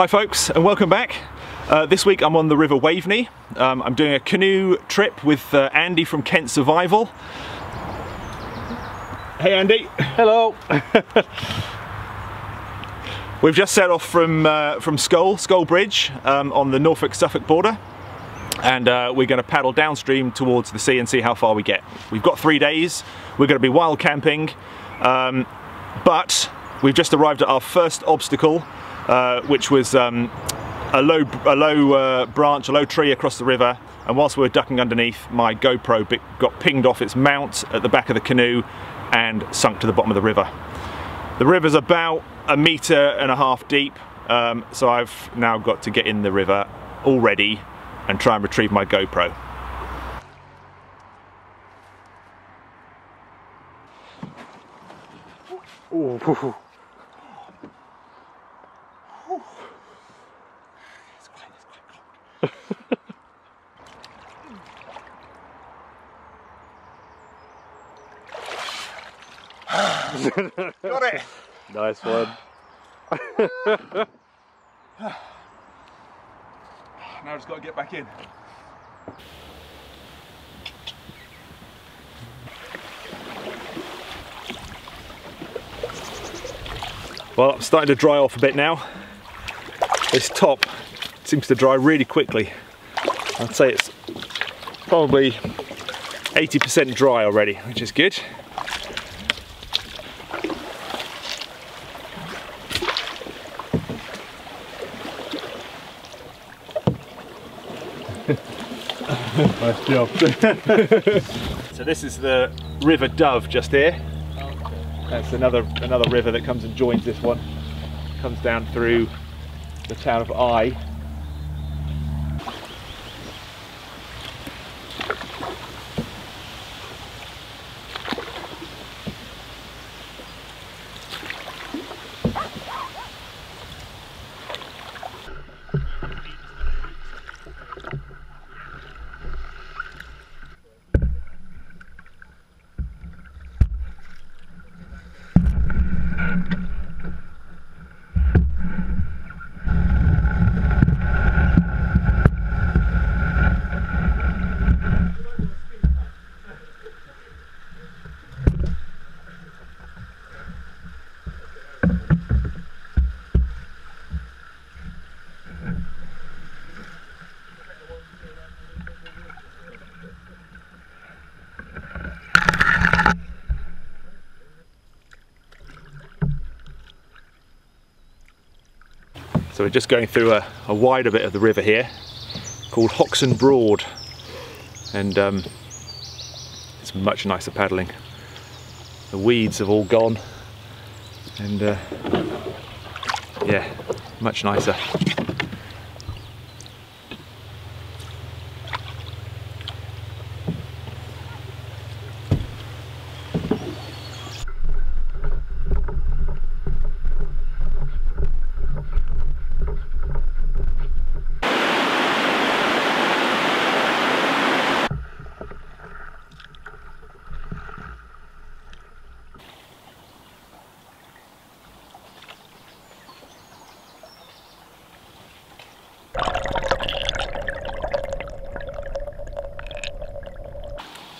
Hi folks, and welcome back. This week I'm on the River Waveney. I'm doing a canoe trip with Andy from Kent Survival. Hey Andy. Hello. We've just set off from Scole Bridge on the Norfolk-Suffolk border, and we're going to paddle downstream towards the sea and see how far we get. We've got 3 days, we're going to be wild camping, but we've just arrived at our first obstacle, which was a low tree across the river, and whilst we were ducking underneath, my GoPro got pinged off its mount at the back of the canoe and sunk to the bottom of the river. The river's about 1.5 metres deep, so I've now got to get in the river already and try and retrieve my GoPro. Ooh. Got it! Nice one. Now I just got to get back in. Well, I'm starting to dry off a bit now. This top seems to dry really quickly. I'd say it's probably 80% dry already, which is good. Nice job. So this is the River Dove just here. That's another river that comes and joins this one. Comes down through the town of Eye. So we're just going through a wider bit of the river here called Hoxne Broad, and it's much nicer paddling. The weeds have all gone, and yeah, much nicer.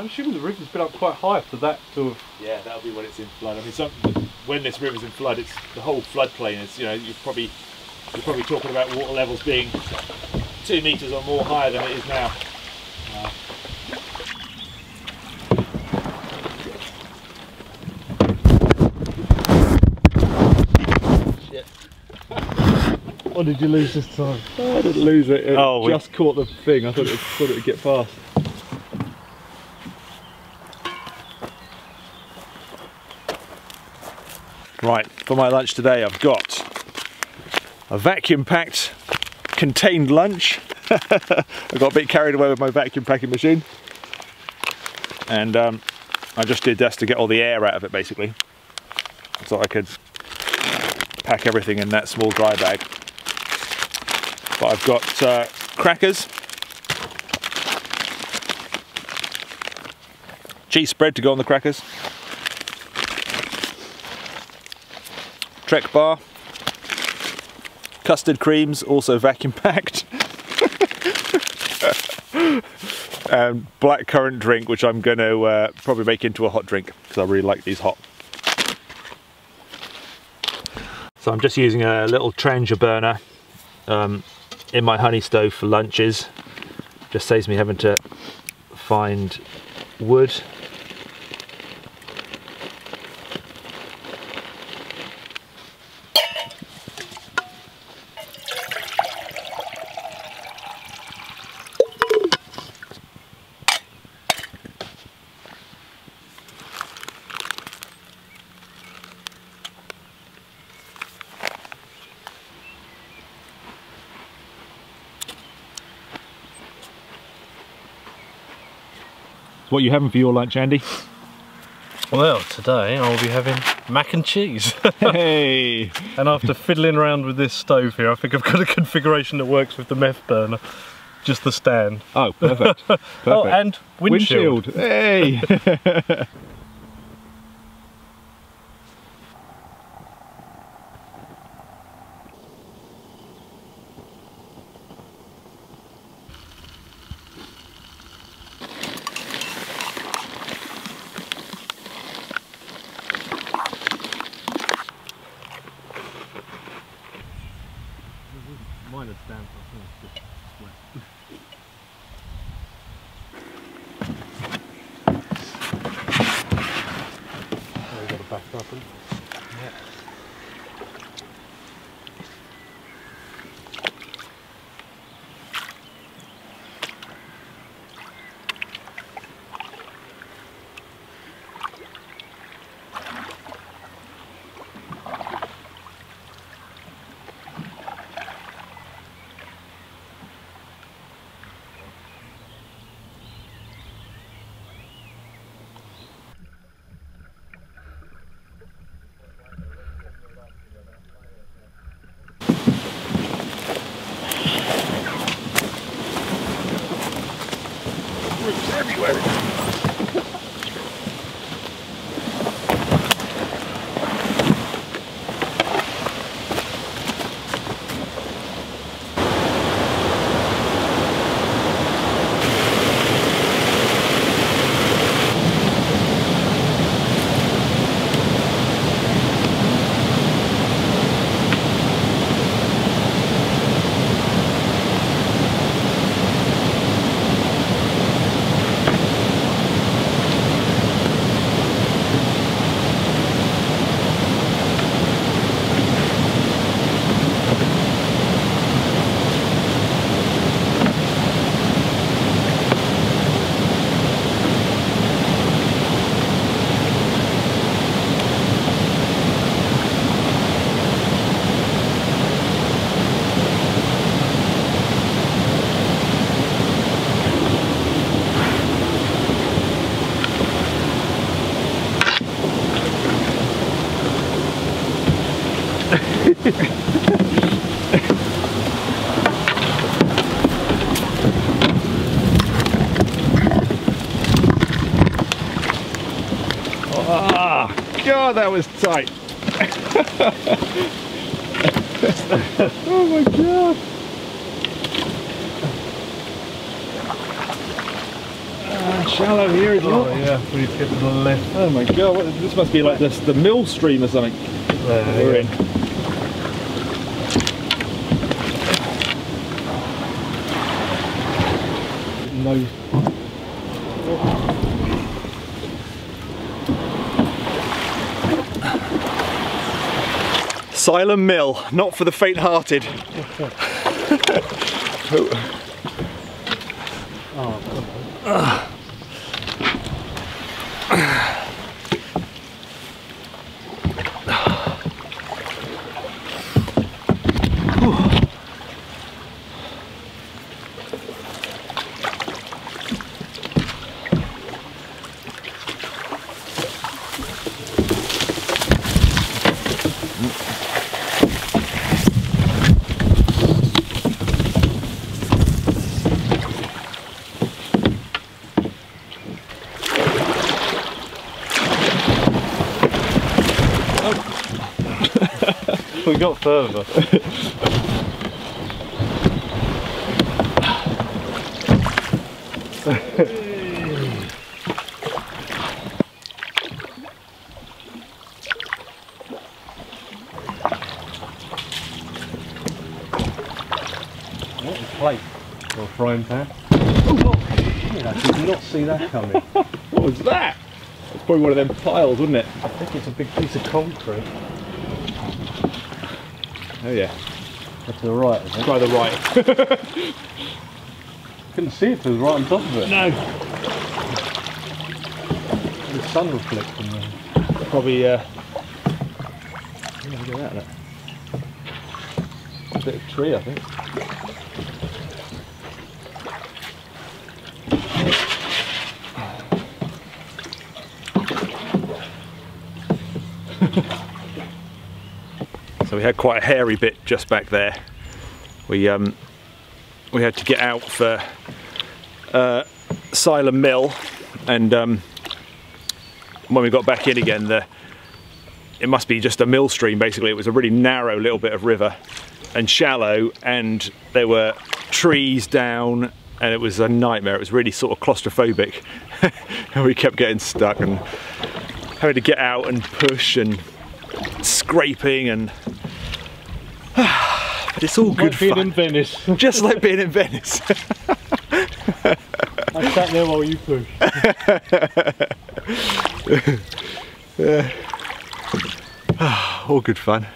I'm assuming the river's been up quite high for that sort of... Yeah, that'll be when it's in flood. I mean, when this river's in flood, it's the whole floodplain is, you know, you're probably talking about water levels being 2 metres or more higher than it is now. Shit. What did you lose this time? Oh, I didn't lose it. Just caught the thing. I thought it would get past. Right, for my lunch today I've got a vacuum-packed contained lunch. I got a bit carried away with my vacuum packing machine, and I just did this to get all the air out of it basically, so I could pack everything in that small dry bag. But I've got crackers, cheese spread to go on the crackers, Trek bar, Custard creams, also vacuum packed. And blackcurrant drink, which I'm going to probably make into a hot drink because I really like these hot. So I'm just using a little trangia burner in my honey stove for lunches. Just saves me having to find wood. What are you having for your lunch, Andy? Well, today I'll be having mac and cheese. Hey! And after fiddling around with this stove here, I think I've got a configuration that works with the meth burner. Just the stand. Oh, perfect. Perfect. Oh, and windshield. Hey! Oh, that was tight. Oh my god. Shallow here as well. Oh yeah, we need to get to the left. Oh my god, what, this must be like this, the mill stream or something we're in. No. Syleham Mill, not for the faint-hearted. we got further. What a plate or a frying pan. I did not see that coming. What was that? It's probably one of them piles, wouldn't it? I think it's a big piece of concrete. Oh yeah. That's to the right, I think. Try the right. Couldn't see it, it was right on top of it. No. The sun reflects from there. Probably, look at that, look. A bit of tree, I think. So we had quite a hairy bit just back there. We had to get out for Syleham Mill, and when we got back in again, it must be just a mill stream basically. It was a really narrow little bit of river and shallow, and there were trees down, and it was a nightmare. It was really sort of claustrophobic, and we kept getting stuck and having to get out and push and scraping, and but it's all good fun. Just like being in Venice. Just like being in Venice. I sat there while you pushed. Yeah. All good fun.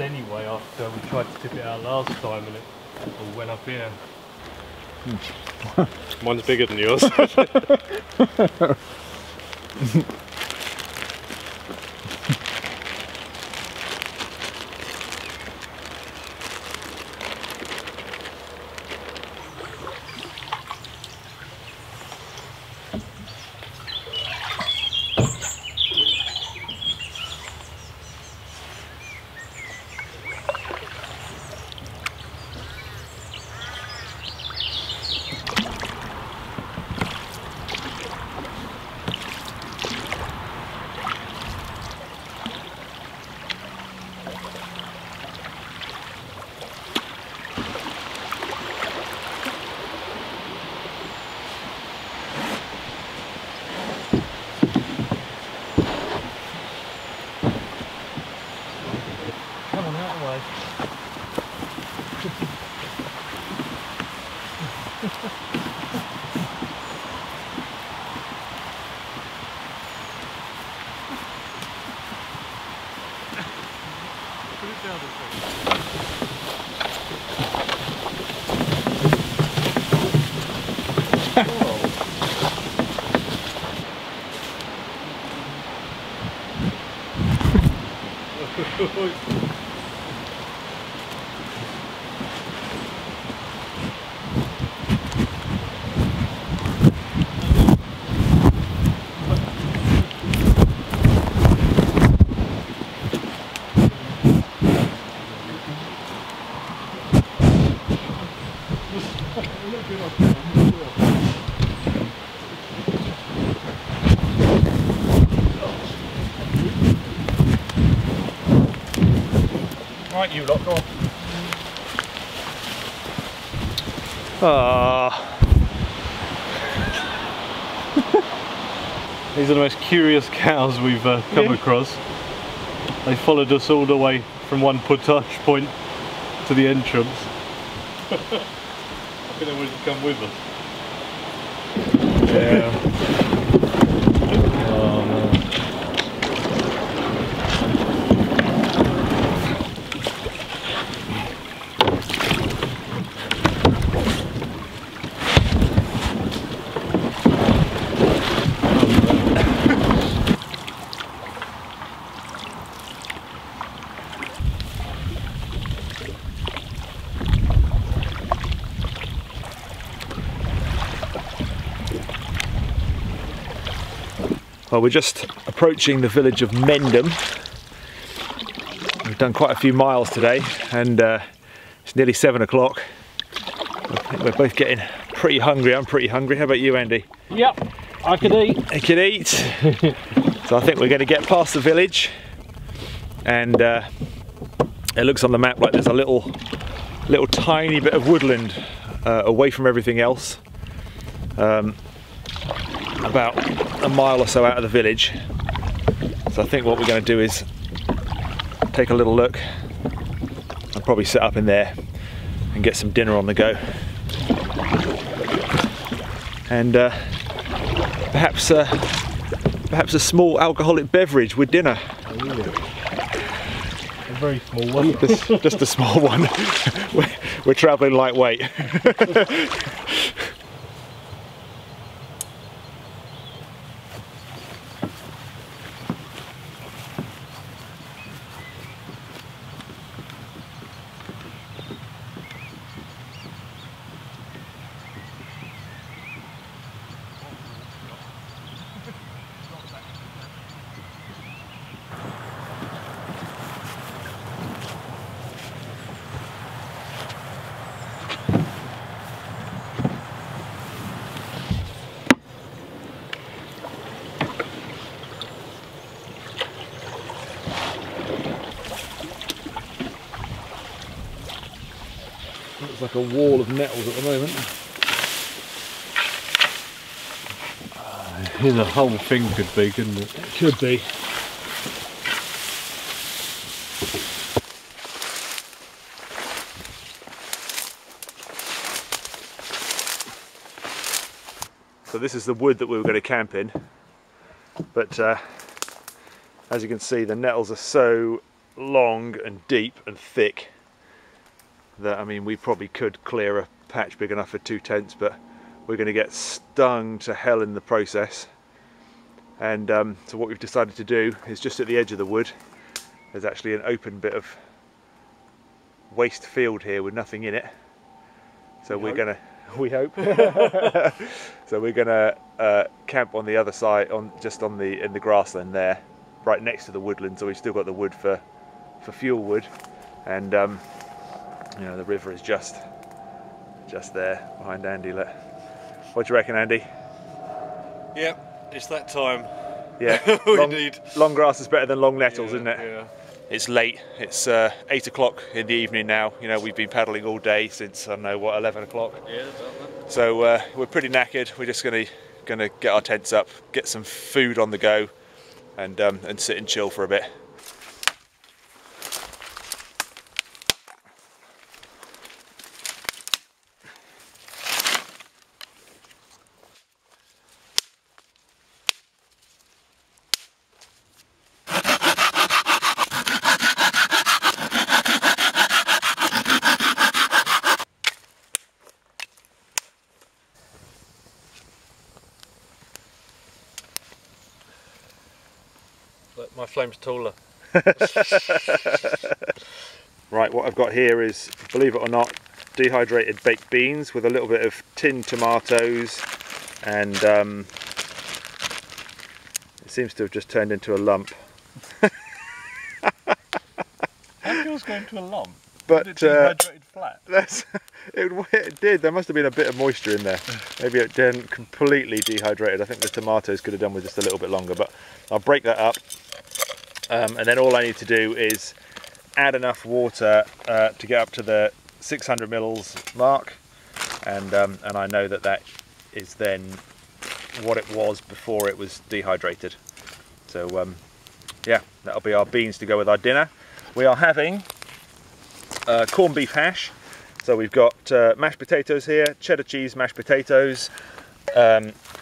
Anyway, after we tried to tip it out last time and it all went up here. Mine's bigger than yours. Right, you lot, go on. Ah. These are the most curious cows we've come across. They followed us all the way from one portage point to the entrance. I think they wanted to come with us. Yeah. Oh well, we're just approaching the village of Mendham. We've done quite a few miles today, and it's nearly 7 o'clock. I think we're both getting pretty hungry. I'm pretty hungry. How about you, Andy? Yep, I could eat. I could eat. So I think we're going to get past the village, and it looks on the map like there's a little tiny bit of woodland away from everything else. About a mile or so out of the village. So I think what we're going to do is take a little look and probably set up in there and get some dinner on the go, and perhaps a small alcoholic beverage with dinner. A very small one. Just a small one. We're travelling lightweight. Like a wall of nettles at the moment. Here the whole thing could be, couldn't it? It could be. So this is the wood that we were going to camp in, but as you can see, the nettles are so long and deep and thick that, I mean, we probably could clear a patch big enough for two tents, but we're going to get stung to hell in the process. And so what we've decided to do is, just at the edge of the wood, there's actually an open bit of waste field here with nothing in it. So we hope. So we're going to camp on the other side, in the grassland there, right next to the woodland. So we've still got the wood for fuel wood, and you know, the river is just there behind Andy. Look. What do you reckon, Andy? Yeah, it's that time. Yeah, long grass is better than long nettles, isn't it? Yeah. It's late. It's 8 o'clock in the evening now. You know, we've been paddling all day since, I don't know what, 11 o'clock. Yeah. So we're pretty knackered. We're just gonna get our tents up, get some food on the go, and sit and chill for a bit. My flame's taller. Right, what I've got here is, believe it or not, dehydrated baked beans with a little bit of tinned tomatoes, and it seems to have just turned into a lump. How did yours go into a lump? But it dehydrated flat. It did. There must have been a bit of moisture in there. Maybe it didn't completely dehydrated. I think the tomatoes could have done with just a little bit longer, but I'll break that up. And then all I need to do is add enough water to get up to the 600 mils mark, and I know that that is then what it was before it was dehydrated. So yeah, that'll be our beans to go with our dinner. We are having corned beef hash So we've got mashed potatoes here, cheddar cheese mashed potatoes,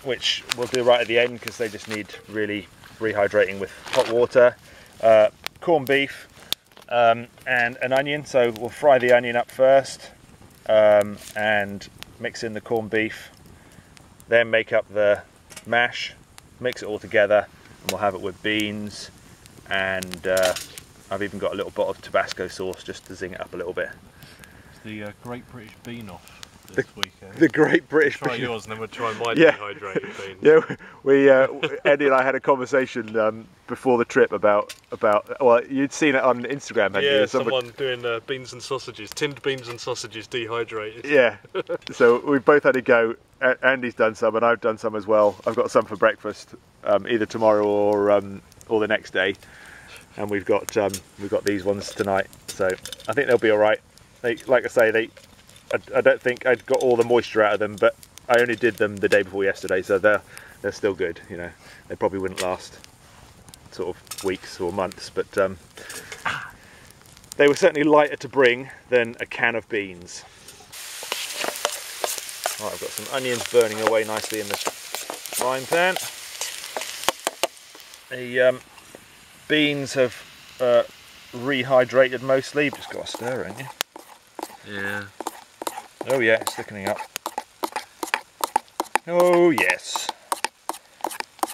which we'll do right at the end because they just need really rehydrating with hot water. Corned beef and an onion, so we'll fry the onion up first and mix in the corned beef, then make up the mash, mix it all together, and we'll have it with beans, and I've even got a little bottle of Tabasco sauce just to zing it up a little bit. It's the Great British Bean Off this weekend. The Great British Bean Off. Try yours and then we'll try my dehydrated beans. Yeah, Eddie and I had a conversation before the trip about, well, you'd seen it on Instagram, hadn't you? Yeah, someone doing beans and sausages, tinned beans and sausages dehydrated. Yeah, so we both had a go. Andy's done some and I've done some as well. I've got some for breakfast, either tomorrow or the next day. And we've got these ones tonight, so I think they'll be all right. Like I say, I don't think I'd got all the moisture out of them, but I only did them the day before yesterday, so they're still good. You know, they probably wouldn't last sort of weeks or months, but they were certainly lighter to bring than a can of beans. Right, I've got some onions burning away nicely in the frying pan. The beans have rehydrated mostly. You've just got to stir, haven't you? Yeah. Oh yeah, it's thickening up. Oh yes.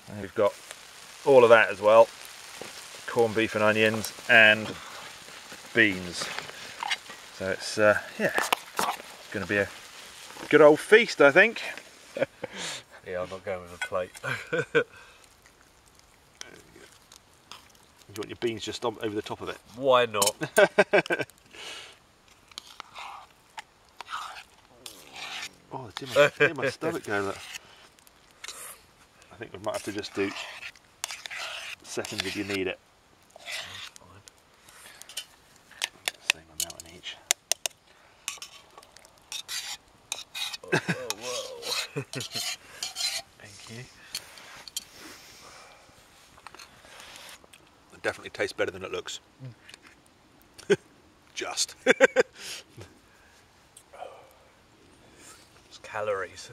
And we've got all of that as well. Corned beef and onions and beans. So it's, it's going to be a good old feast, I think. Yeah, I'm not going with a plate. There you go. You want your beans just over the top of it? Why not? Oh, it's in my stomach going. I think we might have to just do seconds if you need it. Same amount in each. Oh, whoa. Thank you. It definitely tastes better than it looks. Just. Calories.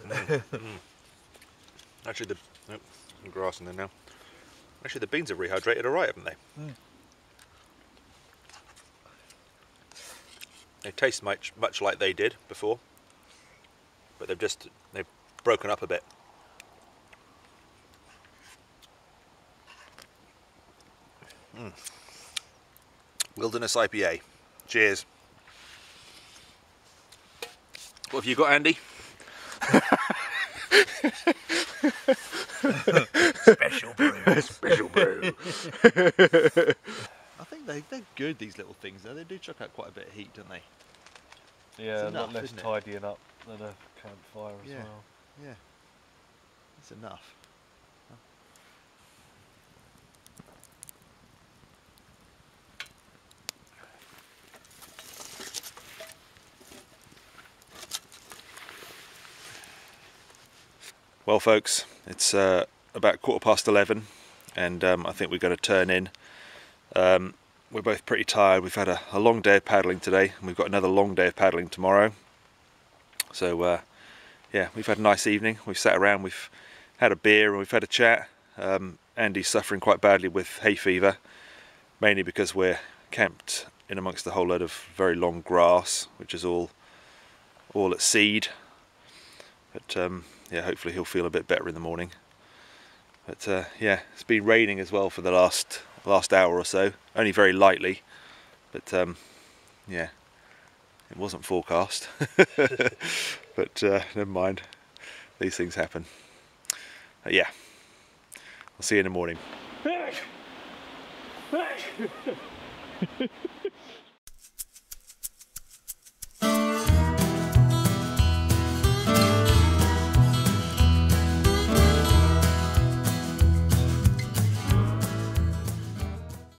Actually, nope, some grass in there now. Actually, the beans have rehydrated all right, haven't they? Mm. They taste much like they did before, but they've broken up a bit. Mm. Wilderness IPA. Cheers. What have you got, Andy? Special brew. Special brew. I think they're good, these little things though. They do chuck out quite a bit of heat, don't they? Yeah, enough, a lot less tidying up than a campfire as well. Yeah, it's enough. Well folks, it's about 11:15 and I think we're going to turn in. We're both pretty tired. We've had a long day of paddling today and we've got another long day of paddling tomorrow. So yeah, we've had a nice evening. We've sat around, we've had a beer and we've had a chat. Andy's suffering quite badly with hay fever, mainly because we're camped in amongst a whole load of very long grass, which is all at seed. But yeah, hopefully he'll feel a bit better in the morning. But yeah, it's been raining as well for the last hour or so, only very lightly. But yeah, it wasn't forecast. But never mind, these things happen. Yeah, I'll see you in the morning.